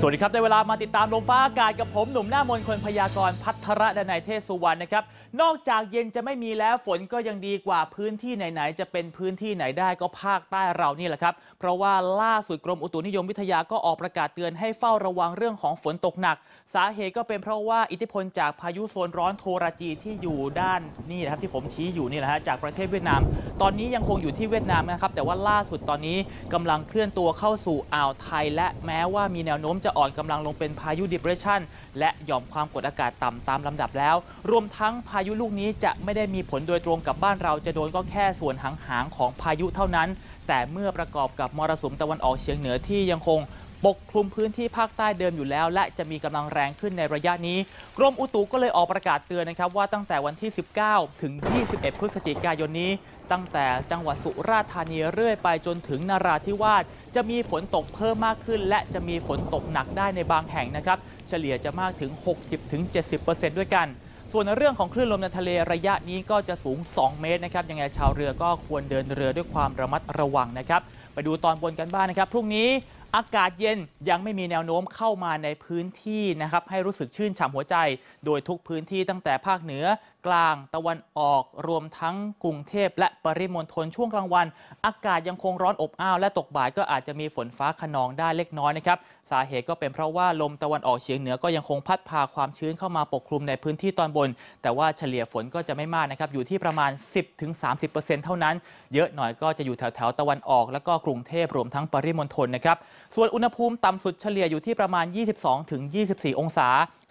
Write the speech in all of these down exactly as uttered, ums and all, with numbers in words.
สวัสดีครับได้เวลามาติดตามลมฟ้าอากาศกับผมหนุ่มหน้ามนคนพยากรณ์ภัทรดนัยเทศสุวรรณนะครับนอกจากเย็นจะไม่มีแล้วฝนก็ยังดีกว่าพื้นที่ไหนๆจะเป็นพื้นที่ไหนได้ก็ภาคใต้เรานี่แหละครับเพราะว่าล่าสุดกรมอุตุนิยมวิทยาก็ออกประกาศเตือนให้เฝ้าระวังเรื่องของฝนตกหนักสาเหตุก็เป็นเพราะว่าอิทธิพลจากพายุโซนร้อนโทราจีที่อยู่ด้านนี่นะครับที่ผมชี้อยู่นี่แหละฮะจากประเทศเวียดนามตอนนี้ยังคงอยู่ที่เวียดนามนะครับแต่ว่าล่าสุดตอนนี้กำลังเคลื่อนตัวเข้าสู่อ่าวไทยและแม้ว่ามีแนวโน้มจะอ่อนกำลังลงเป็นพายุ Depression และหย่อมความกดอากาศต่ำตามลำดับแล้วรวมทั้งพายุลูกนี้จะไม่ได้มีผลโดยตรงกับบ้านเราจะโดนก็แค่ส่วนหางๆของพายุเท่านั้นแต่เมื่อประกอบกับมรสุมตะวันออกเฉียงเหนือที่ยังคงปกคลุมพื้นที่ภาคใต้เดิมอยู่แล้วและจะมีกำลังแรงขึ้นในระยะนี้กรมอุตุก็เลยออกประกาศเตือนนะครับว่าตั้งแต่วันที่สิบเก้าถึงยี่สิบเอ็ดพฤศจิกายนนี้ตั้งแต่จังหวัดสุราษฎร์ธานีเรื่อยไปจนถึงนราธิวาสจะมีฝนตกเพิ่มมากขึ้นและจะมีฝนตกหนักได้ในบางแห่งนะครับเฉลี่ยจะมากถึง หกสิบถึงเจ็ดสิบเปอร์เซ็นต์ ด้วยกันส่วนเรื่องของคลื่นลมในทะเลระยะนี้ก็จะสูงสองเมตรนะครับยังไงชาวเรือก็ควรเดินเรือด้วยความระมัดระวังนะครับไปดูตอนบนกันบ้างนะครับพรุ่งนี้อากาศเย็นยังไม่มีแนวโน้มเข้ามาในพื้นที่นะครับให้รู้สึกชื่นฉ่ำหัวใจโดยทุกพื้นที่ตั้งแต่ภาคเหนือกลางตะวันออกรวมทั้งกรุงเทพและปริมณฑลช่วงกลางวันอากาศยังคงร้อนอบอ้าวและตกบ่ายก็อาจจะมีฝนฟ้าคะนองได้เล็กน้อยนะครับสาเหตุก็เป็นเพราะว่าลมตะวันออกเฉียงเหนือก็ยังคงพัดพาความชื้นเข้ามาปกคลุมในพื้นที่ตอนบนแต่ว่าเฉลี่ยฝนก็จะไม่มากนะครับอยู่ที่ประมาณ สิบถึงสามสิบเปอร์เซ็นต์ เท่านั้นเยอะหน่อยก็จะอยู่แถวๆตะวันออกแล้วก็กรุงเทพรวมทั้งปริมณฑลนะครับส่วนอุณหภูมิต่ำสุดเฉลี่ยอยู่ที่ประมาณ ยี่สิบสองถึงยี่สิบสี่ องศา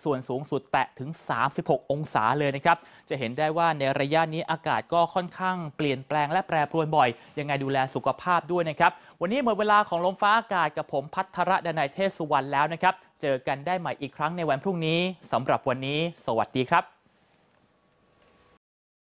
ส่วนสูงสุดแตะถึงสามสิบหกองศาเลยนะครับจะเห็นได้ว่าในระยะนี้อากาศก็ค่อนข้างเปลี่ยนแปลงและแปรปรวนบ่อยยังไงดูแลสุขภาพด้วยนะครับวันนี้หมดเวลาของลมฟ้าอากาศกับผมภัทรดนัยเทศสุวรรณแล้วนะครับเจอกันได้ใหม่อีกครั้งในวันพรุ่งนี้สำหรับวันนี้สวัสดีครับ